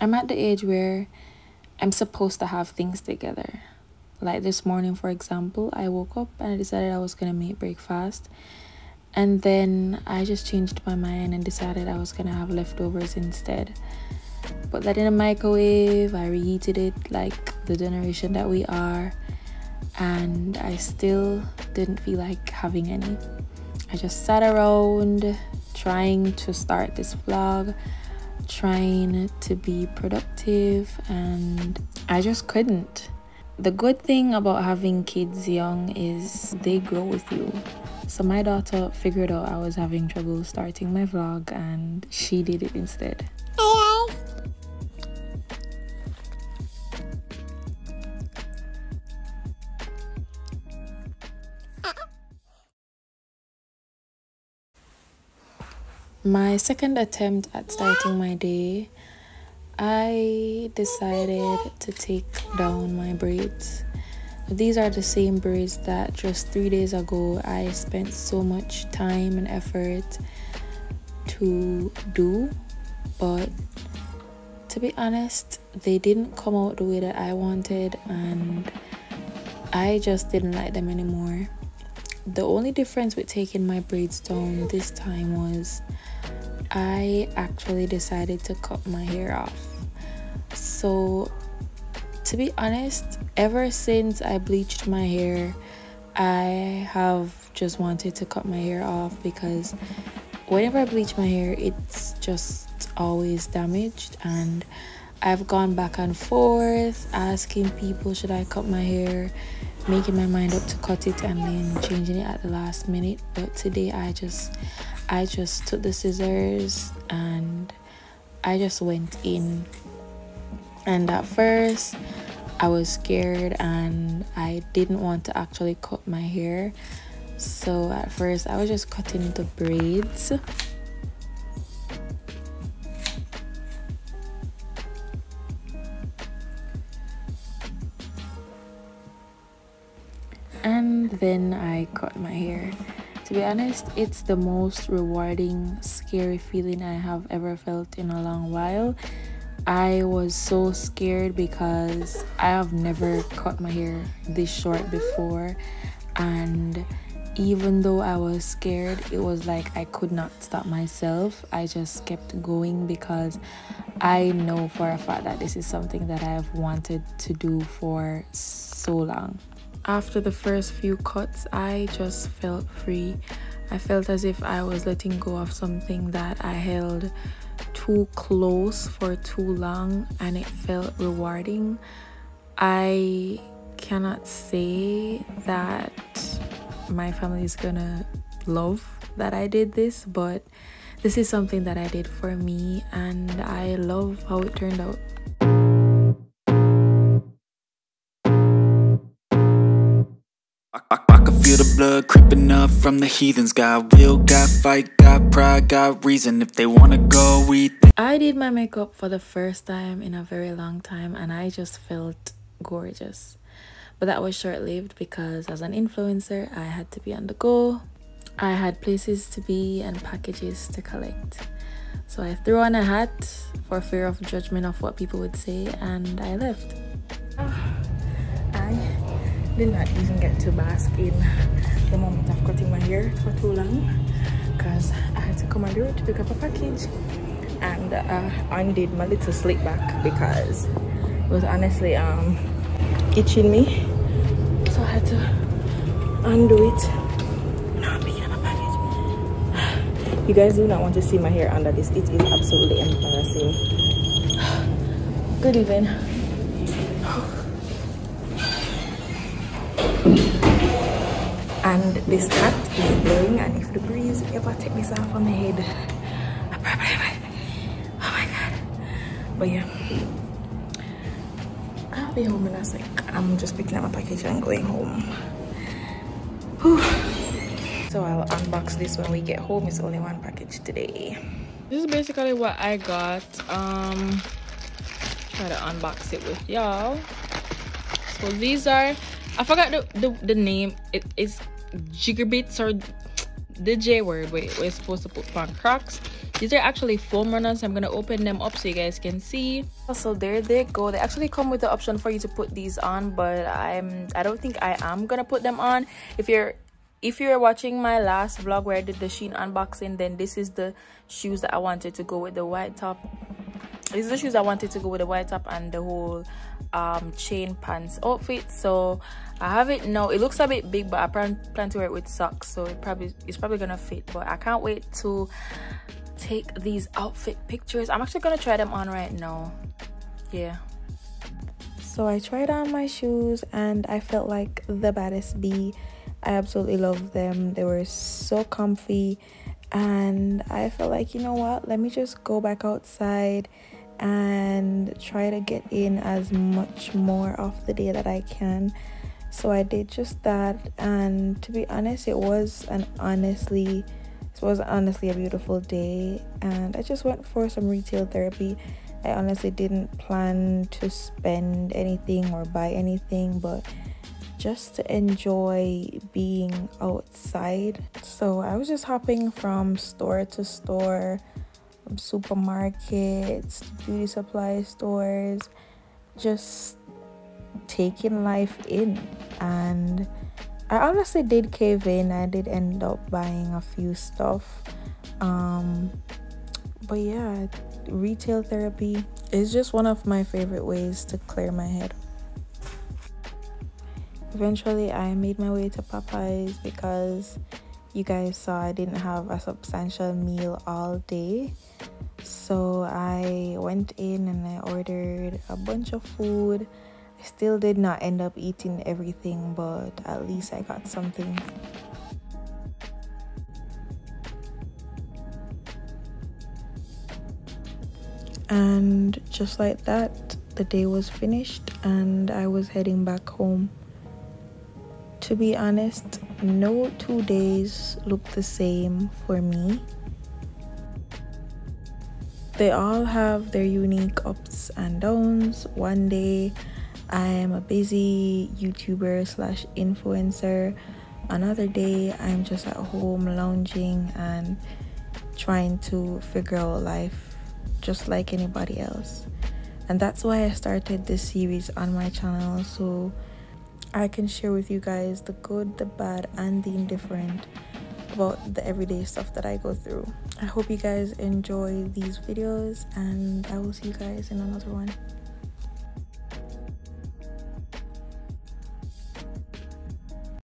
I'm at the age where I'm supposed to have things together. Like this morning, for example, I woke up and I decided I was gonna make breakfast, and then I just changed my mind and decided I was gonna have leftovers instead. Put that in a microwave, I reheated it like the generation that we are, and I still didn't feel like having any. I just sat around trying to start this vlog, trying to be productive, and I just couldn't. The good thing about having kids young is they grow with you. So my daughter figured out I was having trouble starting my vlog, and she did it instead. My second attempt at starting my day, I decided to take down my braids. These are the same braids that just 3 days ago I spent so much time and effort to do, but to be honest, they didn't come out the way that I wanted, and I just didn't like them anymore. The only difference with taking my braids down this time was I actually decided to cut my hair off. So to be honest, ever since I bleached my hair, I have just wanted to cut my hair off, because whenever I bleach my hair, it's just always damaged, and I've gone back and forth asking people, should I cut my hair, making my mind up to cut it, and then changing it at the last minute. But today I just took the scissors and I just went in. And at first I was scared and I didn't want to actually cut my hair, so at first I was just cutting the braids. And then I cut my hair. To be honest, it's the most rewarding, scary feeling I have ever felt in a long while. I was so scared because I have never cut my hair this short before, and even though I was scared, it was like I could not stop myself. I just kept going because I know for a fact that this is something that I have wanted to do for so long. After the first few cuts, I just felt free. I felt as if I was letting go of something that I held too close for too long, and it felt rewarding. I cannot say that my family is gonna love that I did this, but this is something that I did for me, and I love how it turned out. I can feel the blood creeping up from the heathens. Got will, got fight, got pride, got reason. If they wanna go eat. I did my makeup for the first time in a very long time, and I just felt gorgeous. But that was short-lived because as an influencer, I had to be on the go. I had places to be and packages to collect. So I threw on a hat for fear of judgment of what people would say, and I left. Did not even get to bask in the moment of cutting my hair for too long, because I had to come on the road to pick up a package, and I undid my little slick back because it was honestly itching me, so I had to undo it. Now I'm picking up a package. You guys do not want to see my hair under this. It is absolutely embarrassing. Good evening. And this hat is blowing, and if the breeze ever takes this off on my head, I probably might. Oh my god. But yeah, I'll be home in a sec. I'm just picking up my package and going home. Whew. So I'll unbox this when we get home. It's only one package today. This is basically what I got. Try to unbox it with y'all. So these are, I forgot the name. It is jigger bits or the J word. Wait, we're supposed to put on Crocs. These are actually foam runners. I'm gonna open them up so you guys can see. So there they go. They actually come with the option for you to put these on, but I don't think I am gonna put them on. If you're watching my last vlog where I did the Shein unboxing, then this is the shoes that I wanted to go with the white top. These are the shoes I wanted to go with the white top and the whole chain pants outfit. So I have it now. It looks a bit big, but I plan to wear it with socks, so it's probably gonna fit. But I can't wait to take these outfit pictures. I'm actually gonna try them on right now. Yeah. So I tried on my shoes and I felt like the baddest bee. I absolutely love them. They were so comfy and I felt like, you know what, let me just go back outside and try to get in as much more of the day that I can. So I did just that, and to be honest, it was honestly a beautiful day, and I just went for some retail therapy. I honestly didn't plan to spend anything or buy anything, but just to enjoy being outside. So I was just hopping from store to store, from supermarkets, beauty supply stores, just taking life in. And I honestly did cave in. I did end up buying a few stuff, but yeah, retail therapy is just one of my favorite ways to clear my head. Eventually I made my way to Popeyes because you guys saw I didn't have a substantial meal all day, so I went in and I ordered a bunch of food. I still did not end up eating everything, but at least I got something. And just like that, the day was finished and I was heading back home. To be honest, no 2 days looked the same for me. They all have their unique ups and downs. One day I am a busy YouTuber / influencer. Another day I'm just at home lounging and trying to figure out life just like anybody else. And that's why I started this series on my channel, so I can share with you guys the good, the bad, and the indifferent about the everyday stuff that I go through. I hope you guys enjoy these videos, and I will see you guys in another one.